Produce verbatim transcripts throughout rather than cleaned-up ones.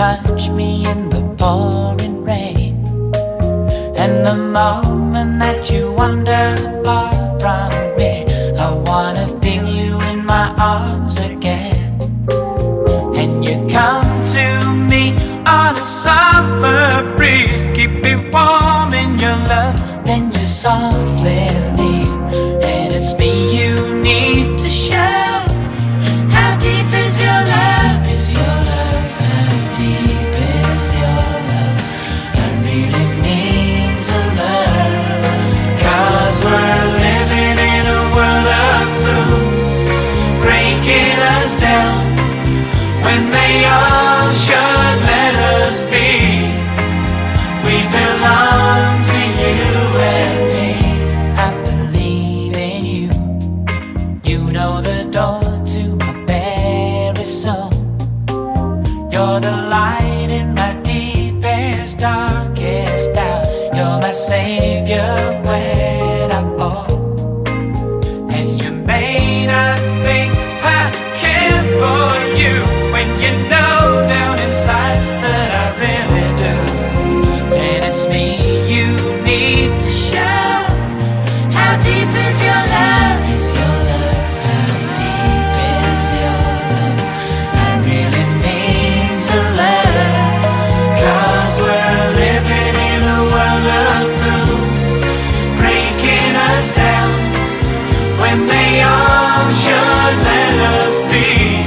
touch me in the pouring rain. And the moment that you wander apart from me, I wanna feel you in my arms again. And you come to me on a summer breeze, keep me warm in your love, then you softly leave. And it's me you need to share. When they all should let us be, we belong to you and me. I believe in you. You know the door to my very soul. You're the light in my deepest, darkest doubt. You're my savior when I fall. And you may not think I care for you, when you know down inside that I really do. And it's me you need to show. How deep is your love? Is your love? How deep is your love? I really mean to learn. Cause we're living in a world of fools, breaking us down. When they all should let us be, yeah.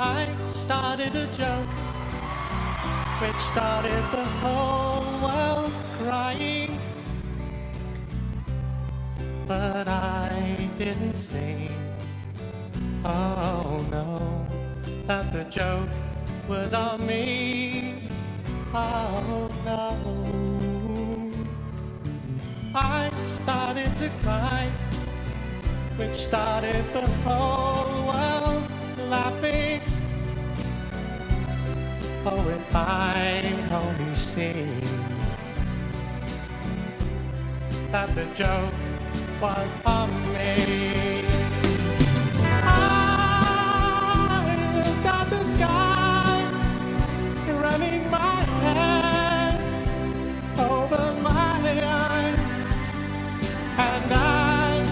I started a joke which started the whole world crying, but I didn't see, oh no, that the joke was on me. Oh no, I started to cry, which started the whole world laughing. Oh, if I only see that the joke was on me. I looked at the sky, running my hands over my eyes, and I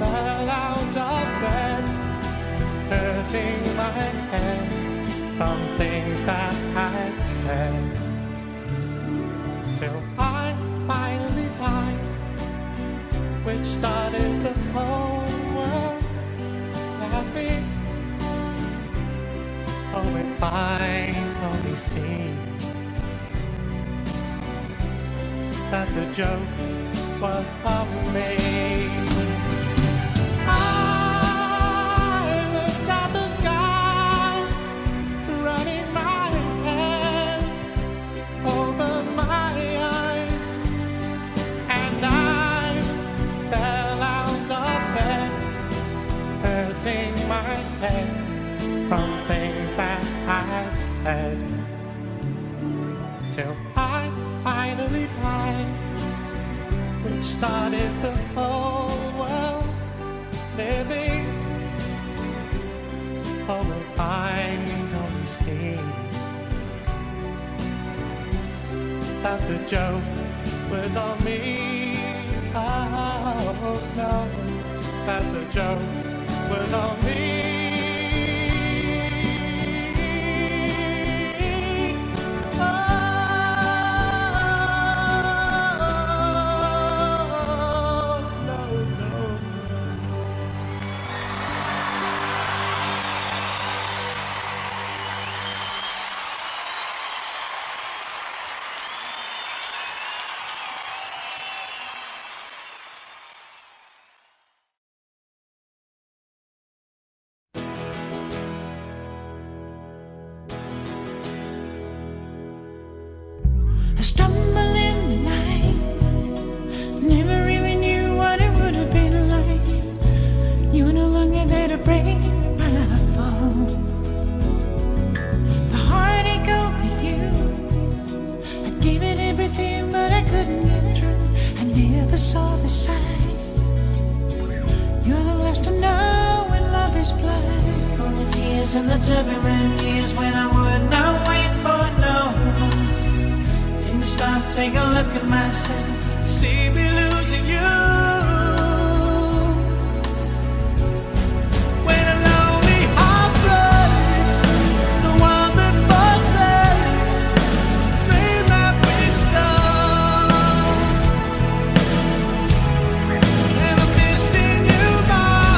fell out of bed, hurting my head from things that I'd said, till I finally died, which started the whole world happy. Oh, if I only see that the joke was on me. I looked at the sky, running my hands over my eyes, and I fell out of bed, hurting my head from things that I'd said, till I finally died, which started the whole world living. Oh, if I only see that the joke was on me. Oh no, that the joke was on me. Stumble in the night, never really knew what it would have been like. You were no longer there to break my fall. The heartache over you, I gave it everything but I couldn't get through. I never saw the signs. You're the last to know when love is blind. From the tears and the turbulent years when I would not wait for no one. Stop, take a look at myself, see me losing you. When a lonely heart breaks, it's the one that buttons made my face down. And I'm missing you now,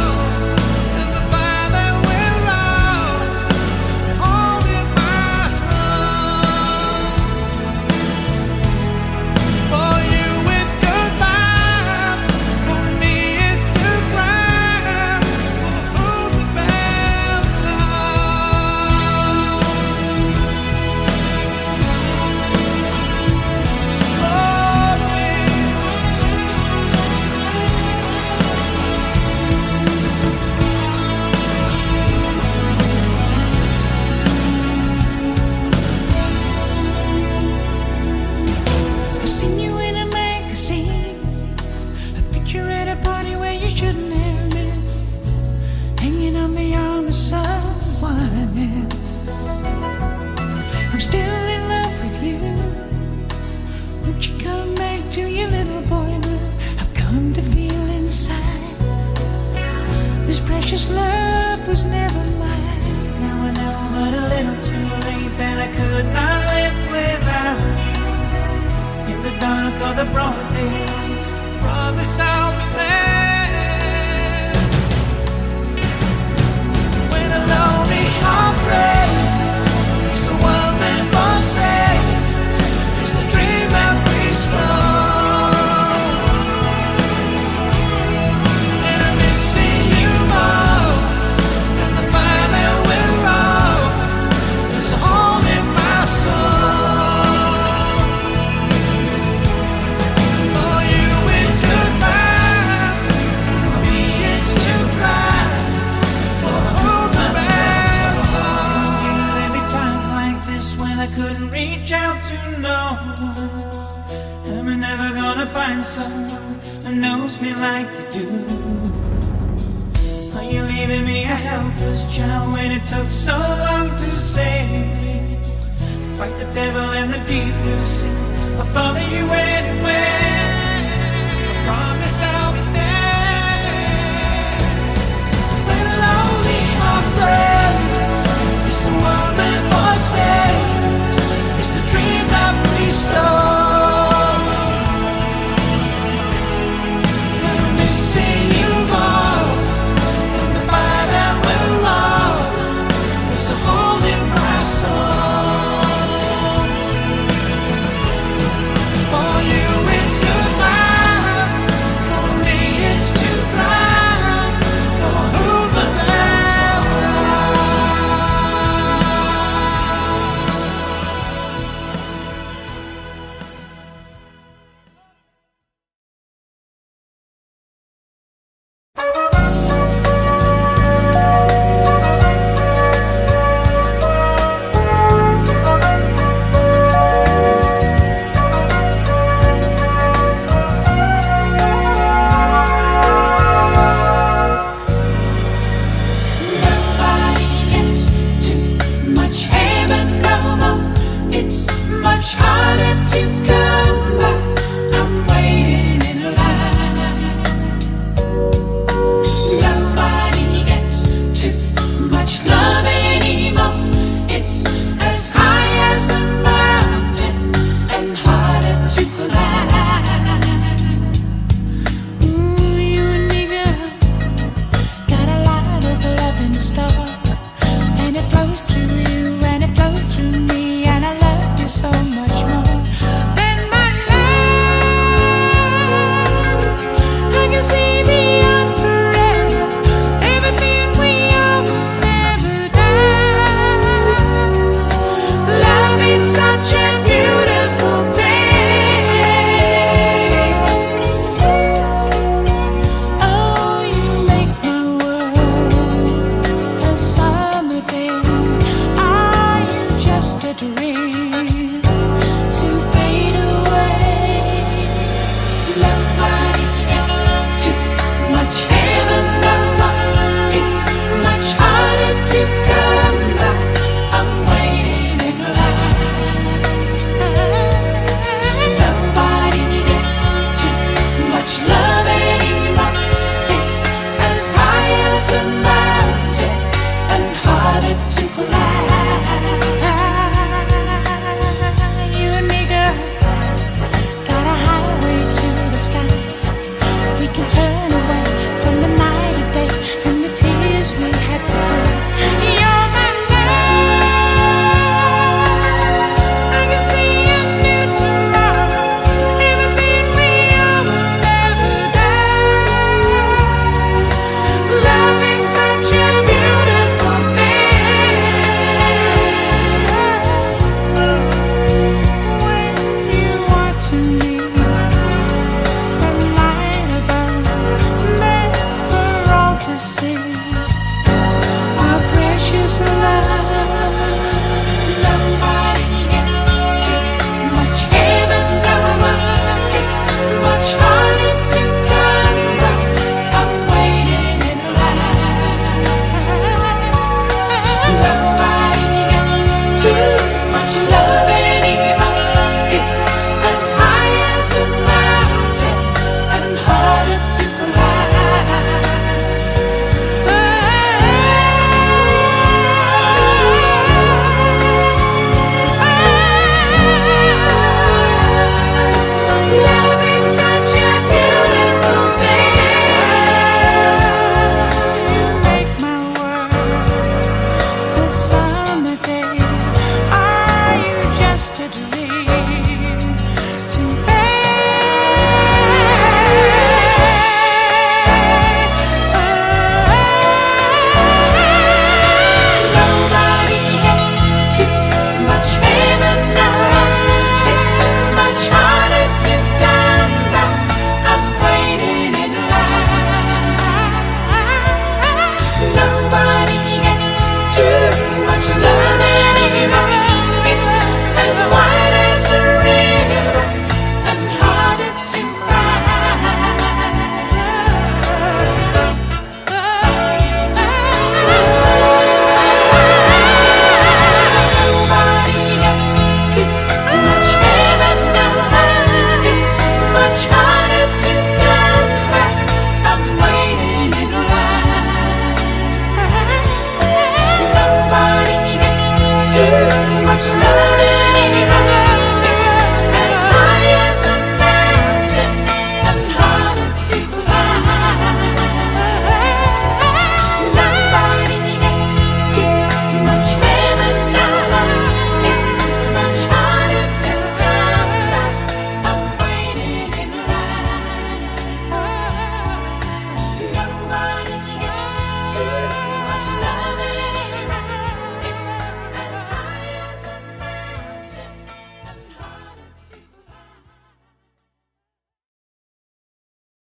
and the fire that went round, holding my soul. For you it's goodbye. never gonna find someone that knows me like you do. Are you leaving me a helpless child when it took so long to save me? Fight the devil and the deep blue sea, I'll follow you anywhere. I promise I'll be there. When a lonely heart breaks, it's the world that voices, it's the dream that we stole. All you to